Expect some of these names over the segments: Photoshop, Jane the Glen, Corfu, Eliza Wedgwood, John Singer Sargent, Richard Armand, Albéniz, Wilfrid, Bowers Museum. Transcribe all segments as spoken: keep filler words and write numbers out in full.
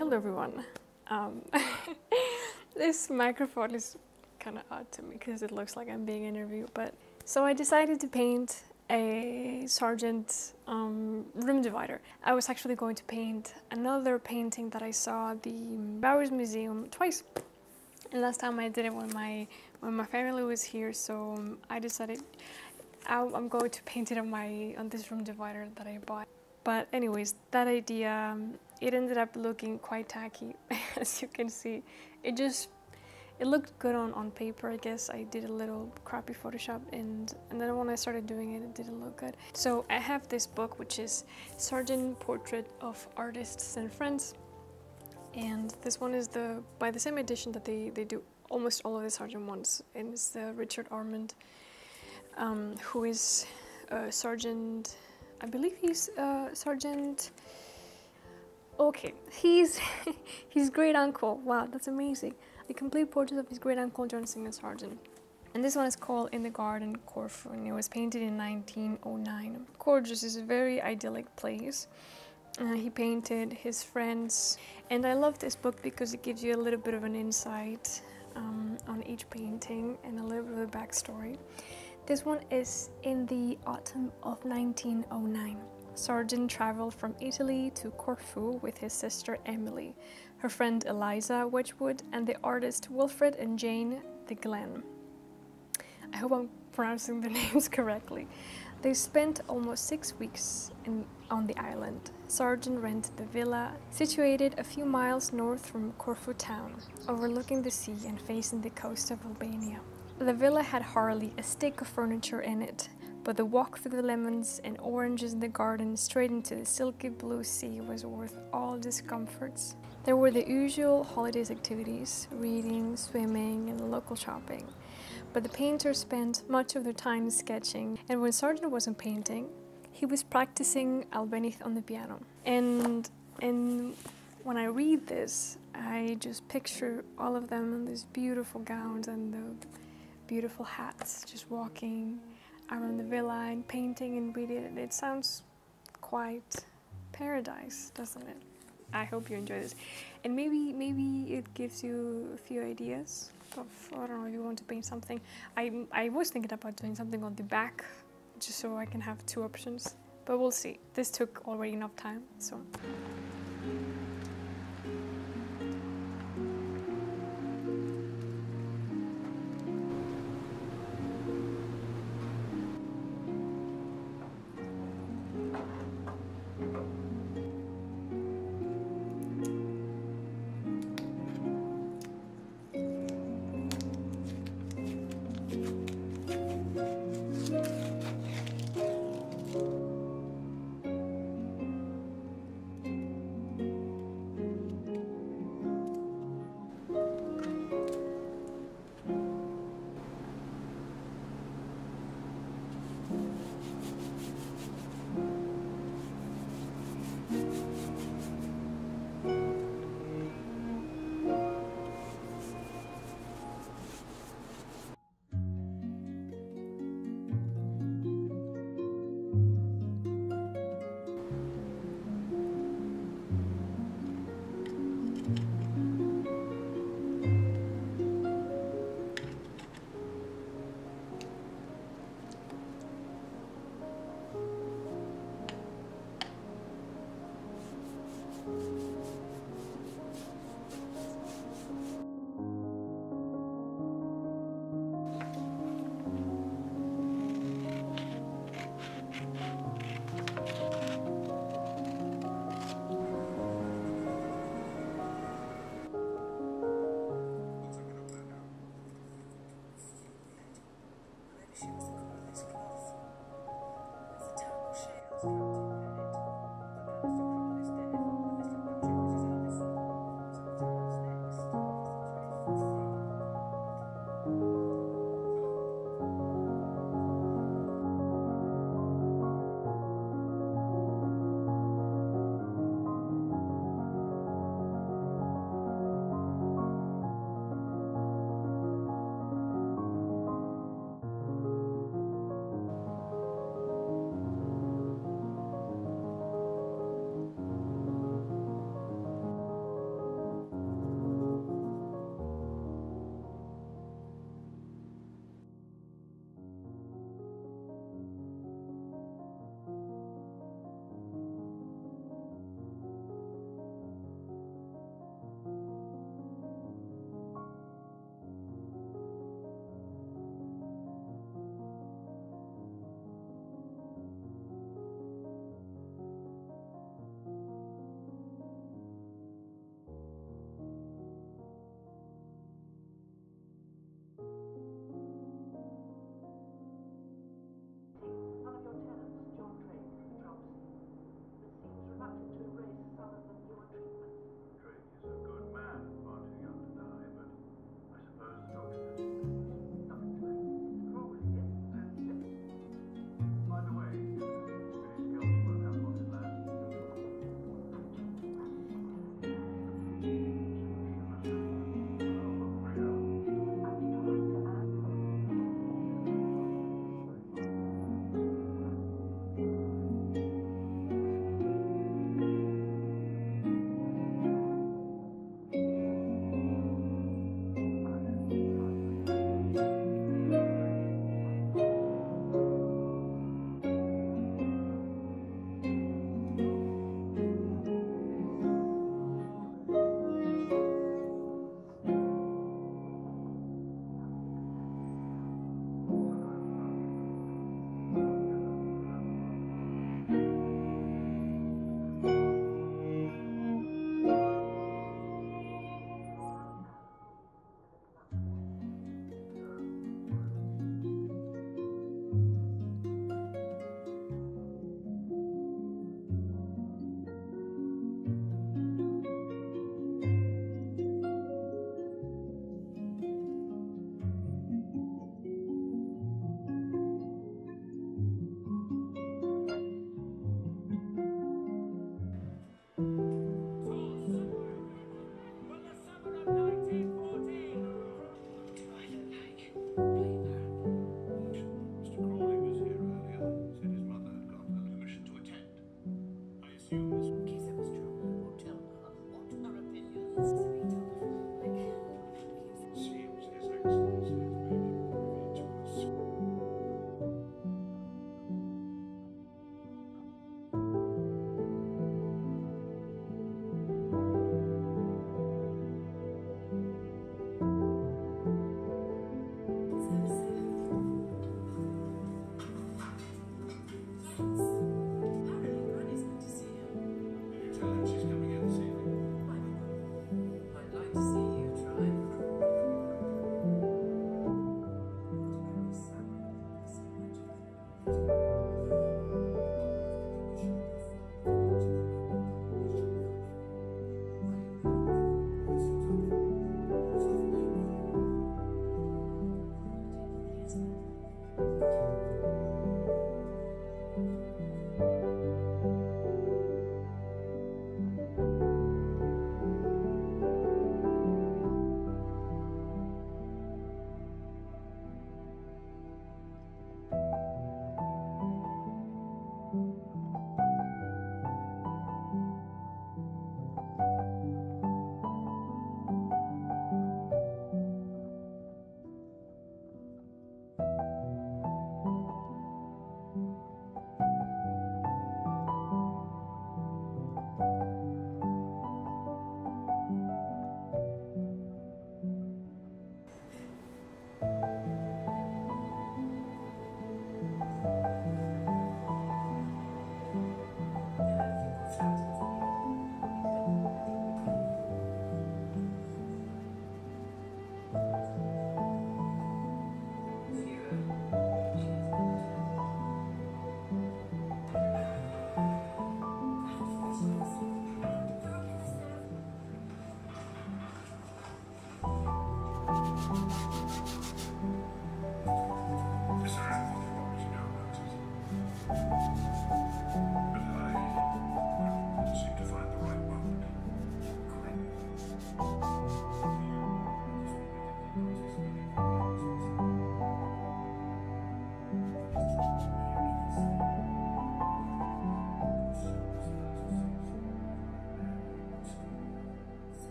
Hello everyone. Um, this microphone is kind of odd to me because it looks like I'm being interviewed, but so I decided to paint a Sargent um, room divider. I was actually going to paint another painting that I saw at the Bowers Museum twice, and last time I did it when my when my family was here. So um, I decided I'll, I'm going to paint it on my on this room divider that I bought. But anyways, that idea, um, it ended up looking quite tacky, as you can see. It just, it looked good on, on paper, I guess. I did a little crappy Photoshop, and, and then when I started doing it, it didn't look good. So I have this book, which is Sargent Portrait of Artists and Friends. And this one is the by the same edition that they, they do almost all of the Sargent ones. And it's the Richard Armand, um, who is uh, Sargent... I believe he's uh, Sargent. Okay, he's his great uncle. Wow, that's amazing. A complete portrait of his great uncle, John Singer Sargent. And this one is called In the Garden, Corfu, and it was painted in nineteen oh nine. Gorgeous, is a very idyllic place. Uh, he painted his friends. And I love this book because it gives you a little bit of an insight um, on each painting and a little bit of the backstory. This one is In the Autumn of nineteen oh nine. Sargent traveled from Italy to Corfu with his sister Emily, her friend Eliza Wedgwood, and the artist Wilfrid and Jane the Glen. I hope I'm pronouncing the names correctly. They spent almost six weeks in, on the island. Sargent rented the villa, situated a few miles north from Corfu town, overlooking the sea and facing the coast of Albania. The villa had hardly a stick of furniture in it, but the walk through the lemons and oranges in the garden straight into the silky blue sea was worth all discomforts. There were the usual holiday activities, reading, swimming, and local shopping, but the painters spent much of their time sketching, and when Sargent wasn't painting, he was practicing Albéniz on the piano. And, and when I read this, I just picture all of them in these beautiful gowns and the beautiful hats, just walking around the villa and painting and reading it. It sounds quite paradise, doesn't it? I hope you enjoy this, and maybe maybe it gives you a few ideas of, I don't know, if you want to paint something. I I was thinking about doing something on the back, just so I can have two options, but we'll see. This took already enough time, so.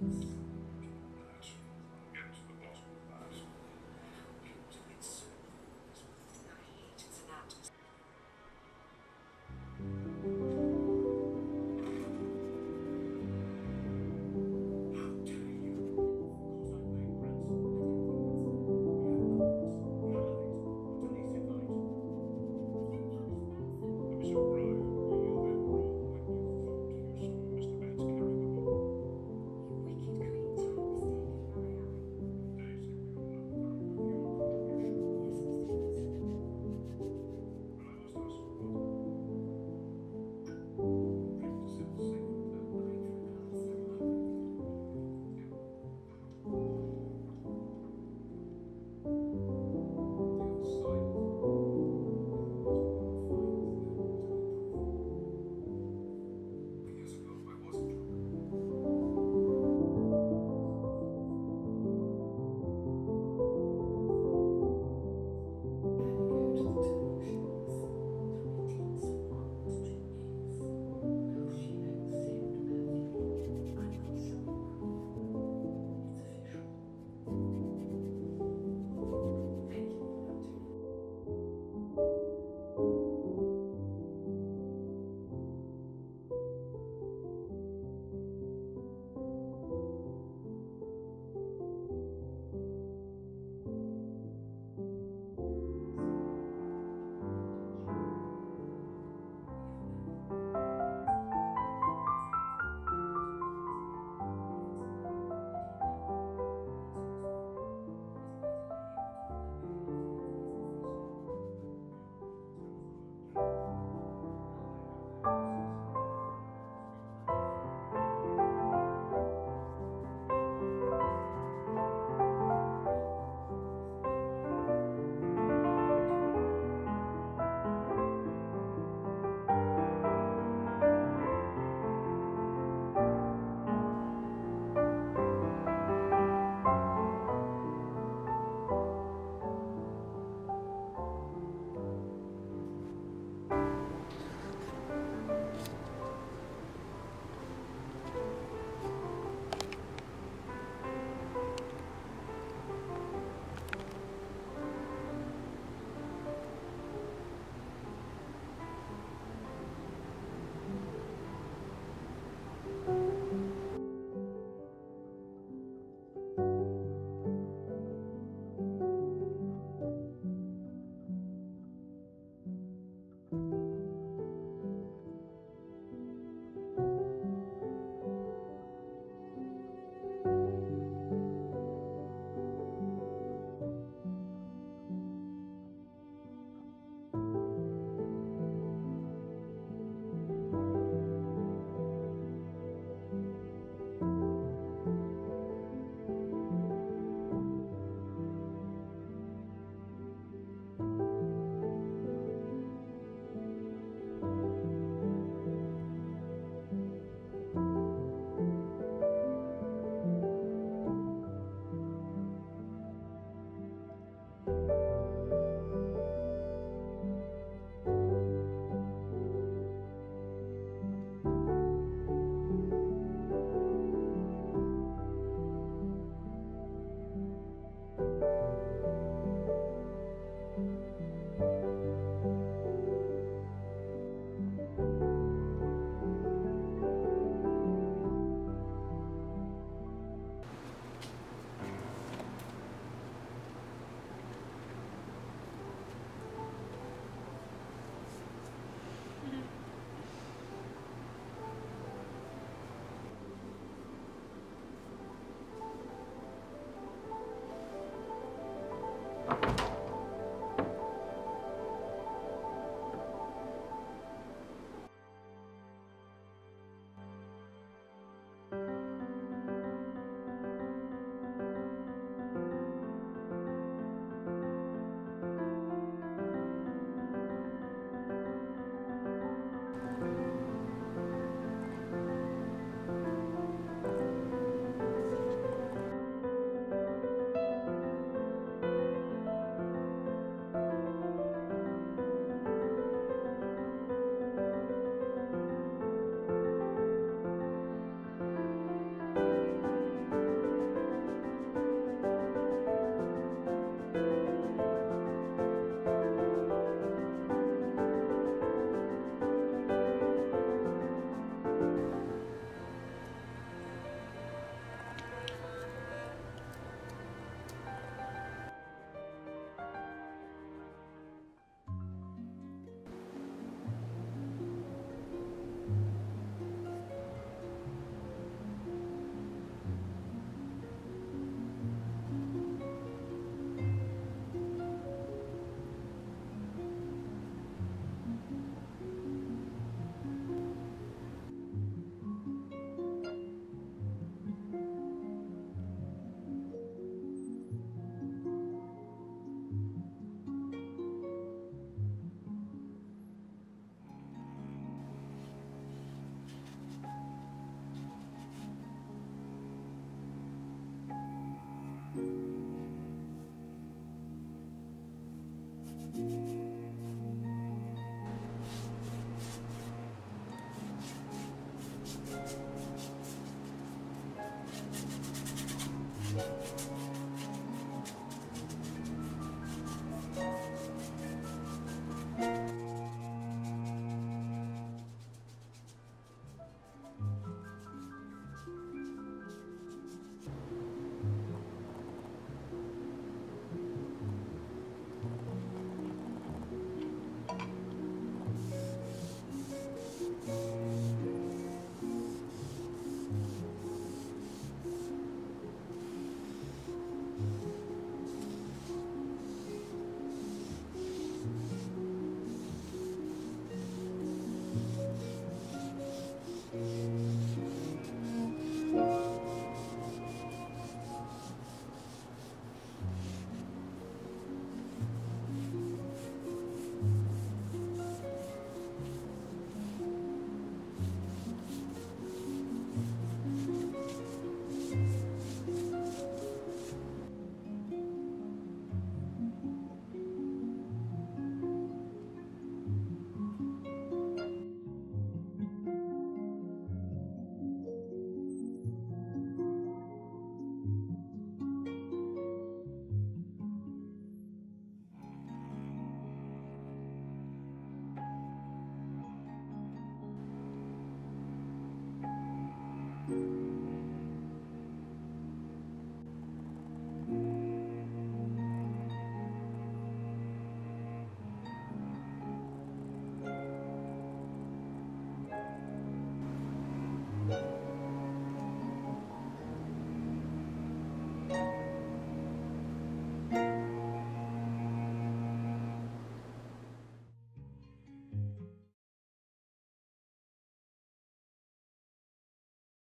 Thank you.